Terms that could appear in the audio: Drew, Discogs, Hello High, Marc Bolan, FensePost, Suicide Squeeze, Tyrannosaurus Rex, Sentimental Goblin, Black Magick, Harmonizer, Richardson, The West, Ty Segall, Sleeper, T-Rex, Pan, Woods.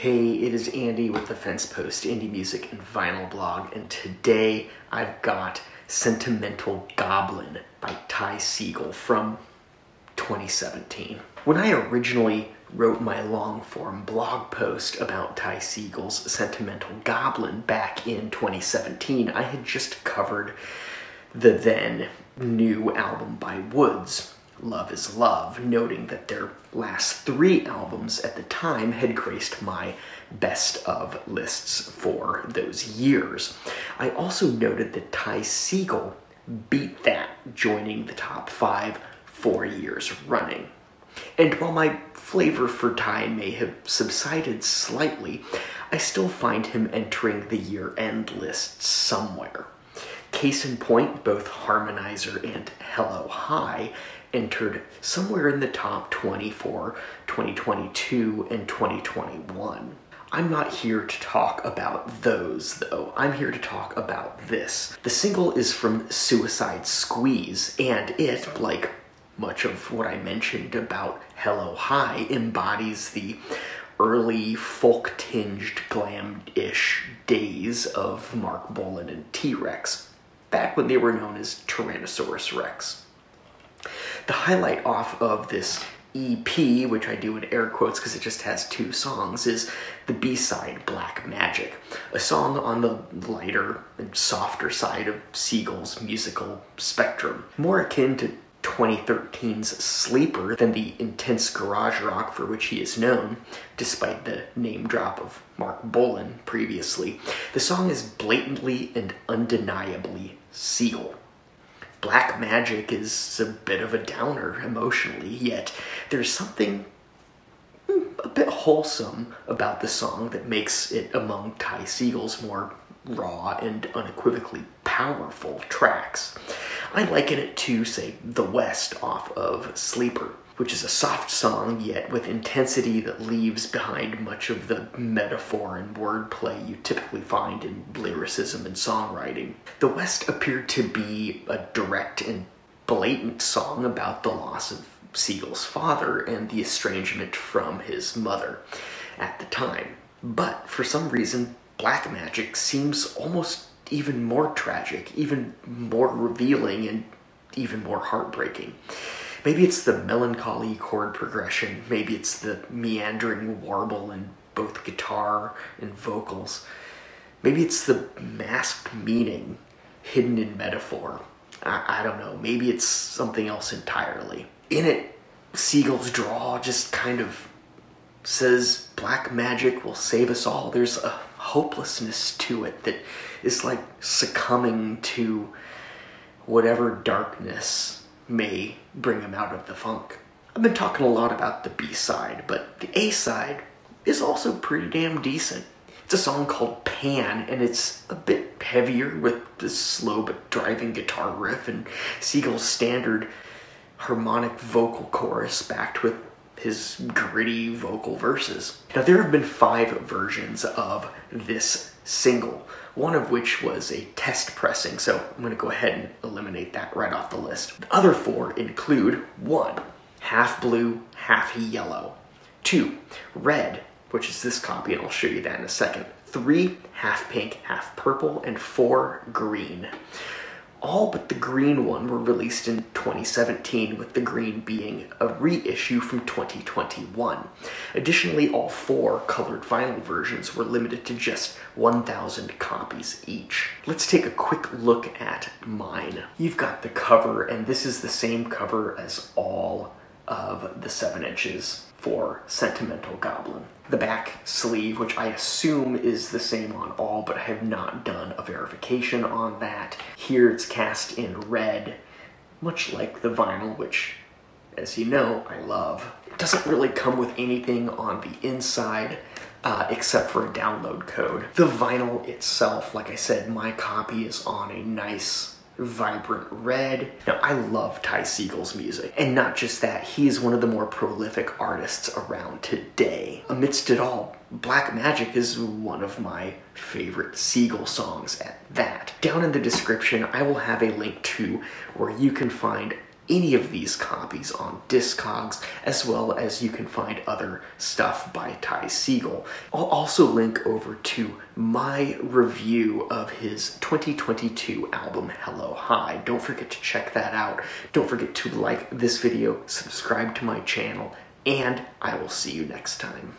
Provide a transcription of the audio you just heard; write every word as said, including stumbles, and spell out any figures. Hey, it is Andy with the FensePost Indie Music and Vinyl Blog, and today I've got Sentimental Goblin by Ty Segall from twenty seventeen. When I originally wrote my long-form blog post about Ty Segall's Sentimental Goblin back in twenty seventeen, I had just covered the then new album by Woods, Love is Love, noting that their last three albums at the time had graced my best of lists for those years. I also noted that Ty Segall beat that, joining the top five four years running. And while my flavor for Ty may have subsided slightly, I still find him entering the year-end list somewhere. Case in point, both Harmonizer and Hello High entered somewhere in the top twenty for twenty twenty-two and twenty twenty-one. I'm not here to talk about those, though. I'm here to talk about this. The single is from Suicide Squeeze, and it, like much of what I mentioned about Hello High, embodies the early folk-tinged glam-ish days of Marc Bolan and T-Rex, back when they were known as Tyrannosaurus Rex. The highlight off of this E P, which I do in air quotes because it just has two songs, is the B-side, Black Magick, a song on the lighter and softer side of Segall's musical spectrum, more akin to twenty thirteen's Sleeper than the intense garage rock for which he is known, despite the name drop of Marc Bolan previously. The song is blatantly and undeniably Segall. Black Magick is a bit of a downer emotionally, yet there's something a bit wholesome about the song that makes it among Ty Segall's more raw and unequivocally powerful tracks. I liken it to, say, The West off of Sleeper, which is a soft song, yet with intensity that leaves behind much of the metaphor and wordplay you typically find in lyricism and songwriting. The West appeared to be a direct and blatant song about the loss of Segall's father and the estrangement from his mother at the time. But for some reason, Black Magick seems almost even more tragic, even more revealing, and even more heartbreaking. Maybe it's the melancholy chord progression, maybe it's the meandering warble in both guitar and vocals, maybe it's the masked meaning hidden in metaphor. I, I don't know, maybe it's something else entirely. In it, Segall's drawl just kind of says Black Magick will save us all. There's a hopelessness to it that is like succumbing to whatever darkness may bring him out of the funk. I've been talking a lot about the B-side, but the A-side is also pretty damn decent. It's a song called Pan, and it's a bit heavier with this slow but driving guitar riff and Segall's standard harmonic vocal chorus backed with his gritty vocal verses. Now, there have been five versions of this single, one of which was a test pressing, so I'm going to go ahead and eliminate that right off the list. The other four include one, half blue, half yellow; two, red, which is this copy, and I'll show you that in a second; three, half pink, half purple; and four, green. All but the green one were released in twenty seventeen, with the green being a reissue from twenty twenty-one. Additionally, all four colored vinyl versions were limited to just one thousand copies each. Let's take a quick look at mine. You've got the cover, and this is the same cover as all of the seven inches for Sentimental Goblin. The back sleeve, which I assume is the same on all, but I have not done a verification on that. Here it's cast in red, much like the vinyl, which, as you know, I love. It doesn't really come with anything on the inside, uh, except for a download code. The vinyl itself, like I said, my copy is on a nice vibrant red. Now, I love Ty Segall's music, and not just that, he is one of the more prolific artists around today. Amidst it all, Black Magick is one of my favorite Segall songs at that. Down in the description, I will have a link to where you can find any of these copies on Discogs, as well as you can find other stuff by Ty Segall. I'll also link over to my review of his twenty twenty-two album, Hello High. Don't forget to check that out. Don't forget to like this video, subscribe to my channel, and I will see you next time.